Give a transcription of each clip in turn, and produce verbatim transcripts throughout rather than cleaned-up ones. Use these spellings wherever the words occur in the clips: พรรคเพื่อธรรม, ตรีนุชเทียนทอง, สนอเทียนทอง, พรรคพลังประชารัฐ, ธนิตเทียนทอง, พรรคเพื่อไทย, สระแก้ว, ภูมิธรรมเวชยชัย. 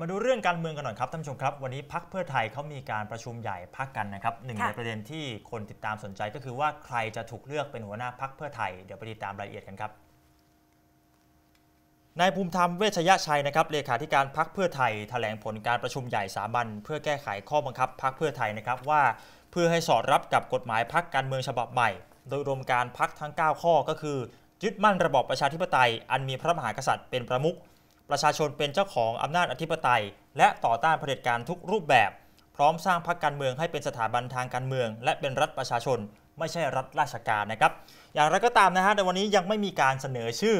มาดูเรื่องการเมืองกันหน่อยครับท่านผู้ชมครับวันนี้พรรคเพื่อไทยเขามีการประชุมใหญ่พรรคกันนะครับหนึ่งในประเด็นที่คนติดตามสนใจก็คือว่าใครจะถูกเลือกเป็นหัวหน้าพรรคเพื่อไทยเดี๋ยวไปติดตามรายละเอียดกันครับนายภูมิธรรมเวชยชัยนะครับเลขาธิการพรรคเพื่อไทยแถลงผลการประชุมใหญ่สามัญเพื่อแก้ไขข้อบังคับพรรคเพื่อไทยนะครับว่าเพื่อให้สอดรับกับกฎหมายพรรคการเมืองฉบับใหม่โดยรวมการพรรคทั้งเก้าข้อก็คือยึดมั่นระบอบประชาธิปไตยอันมีพระมหากษัตริย์เป็นประมุขประชาชนเป็นเจ้าของอำนาจอธิปไตยและต่อต้านเผด็จการทุกรูปแบบพร้อมสร้างพรรคการเมืองให้เป็นสถาบันทางการเมืองและเป็นรัฐประชาชนไม่ใช่รัฐราชการนะครับอย่างไรก็ตามนะฮะในวันนี้ยังไม่มีการเสนอชื่อ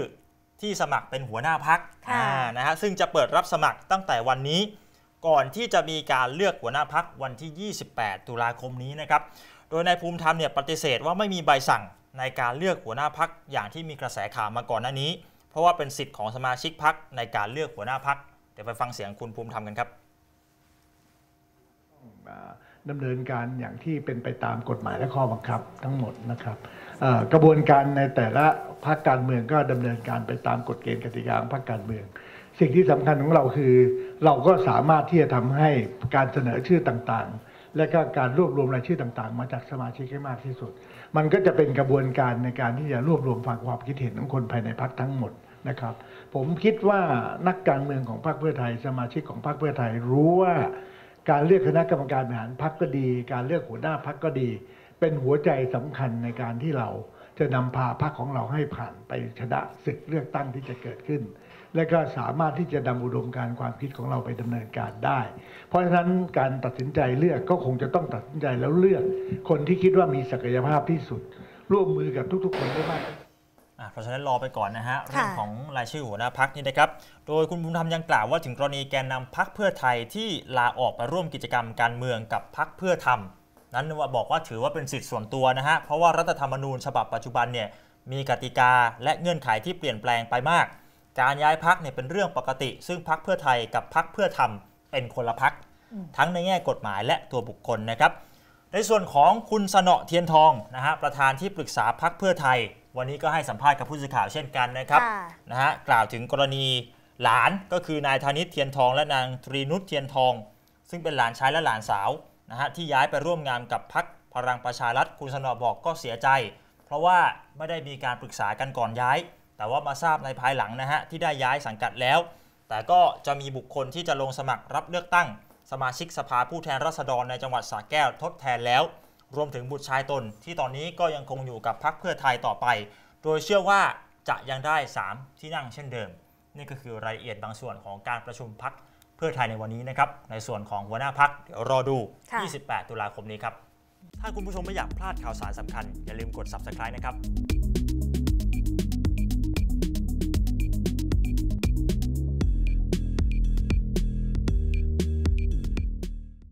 ที่สมัครเป็นหัวหน้าพรรคนะฮะซึ่งจะเปิดรับสมัครตั้งแต่วันนี้ก่อนที่จะมีการเลือกหัวหน้าพรรควันที่ยี่สิบแปดตุลาคมนี้นะครับโดยนายภูมิธรรมเนี่ยปฏิเสธว่าไม่มีใบสั่งในการเลือกหัวหน้าพรรคอย่างที่มีกระแสข่าวมาก่อนหน้านี้เพราะว่าเป็นสิทธิ์ของสมาชิกพรรคในการเลือกหัวหน้าพรรคเดี๋ยวไปฟังเสียงคุณภูมิธรรมกันครับดำเนินการอย่างที่เป็นไปตามกฎหมายและข้อบังคับทั้งหมดนะครับกระบวนการในแต่ละพรรคการเมืองก็ดำเนินการไปตามกฎเกณฑ์กติกาของพรรคการเมืองสิ่งที่สำคัญของเราคือเราก็สามารถที่จะทำให้การเสนอชื่อต่างๆและก็การรวบรวมรายชื่อต่างๆมาจากสมาชิกให้มากที่สุดมันก็จะเป็นกระบวนการในการที่จะรวบรวมฟังความคิดเห็นของคนภายในพรรคทั้งหมดนะครับผมคิดว่านักการเมืองของพรรคเพื่อไทยสมาชิกของพรรคเพื่อไทยรู้ว่าการเลือกคณะกรรมการบริหารพรรคก็ดีการเลือกหัวหน้าพรรคก็ดีเป็นหัวใจสำคัญในการที่เราจะนำพาพรรคของเราให้ผ่านไปชนะศึกเลือกตั้งที่จะเกิดขึ้นและก็สามารถที่จะนำอุดมการณ์ความคิดของเราไปดำเนินการได้เพราะฉะนั้นการตัดสินใจเลือกก็คงจะต้องตัดสินใจแล้วเลือกคนที่คิดว่ามีศักยภาพที่สุดร่วมมือกับทุกๆคนได้มากเพราะฉะนั้นรอไปก่อนนะฮะเรื่องของรายชื่อหัวหน้าพรรคนี่นะครับโดยคุณภูมิธรรมยังกล่าวว่าถึงกรณีแกนนำพรรคเพื่อไทยที่ลาออกไปร่วมกิจกรรมการเมืองกับพรรคเพื่อธรรมนั้นว่าบอกว่าถือว่าเป็นสิทธิส่วนตัวนะฮะเพราะว่ารัฐธรรมนูญฉบับปัจจุบันเนี่ยมีกติกาและเงื่อนไขที่เปลี่ยนแปลงไปมากการย้ายพรรคเนี่ยเป็นเรื่องปกติซึ่งพรรคเพื่อไทยกับพรรคเพื่อธรรมเป็นคนละพรรคทั้งในแง่กฎหมายและตัวบุคคลนะครับในส่วนของคุณสนอเทียนทองนะฮะประธานที่ปรึกษาพรรคเพื่อไทยวันนี้ก็ให้สัมภาษณ์กับผู้สื่อข่าวเช่นกันนะครับนะฮะกล่าวถึงกรณีหลานก็คือนายธนิตเทียนทองและนางตรีนุชเทียนทองซึ่งเป็นหลานชายและหลานสาวนะฮะที่ย้ายไปร่วมงานกับพรรคพลังประชารัฐคุณสนอบอกก็เสียใจเพราะว่าไม่ได้มีการปรึกษากันก่อนย้ายแต่ว่ามาทราบในภายหลังนะฮะที่ได้ย้ายสังกัดแล้วแต่ก็จะมีบุคคลที่จะลงสมัครรับเลือกตั้งสมาชิกสภาผู้แทนราษฎรในจังหวัดสระแก้วทดแทนแล้วรวมถึงบุตรชายตนที่ตอนนี้ก็ยังคงอยู่กับพรรคเพื่อไทยต่อไปโดยเชื่อว่าจะยังได้สามที่นั่งเช่นเดิมนี่ก็คือรายละเอียดบางส่วนของการประชุมพรรคเพื่อไทยในวันนี้นะครับในส่วนของหัวหน้าพรรคเดี๋ยวรอดูยี่สิบแปดตุลาคมนี้ครับถ้าคุณผู้ชมไม่อยากพลาดข่าวสารสำคัญอย่าลืมกด ซับสไครบ์ นะครับ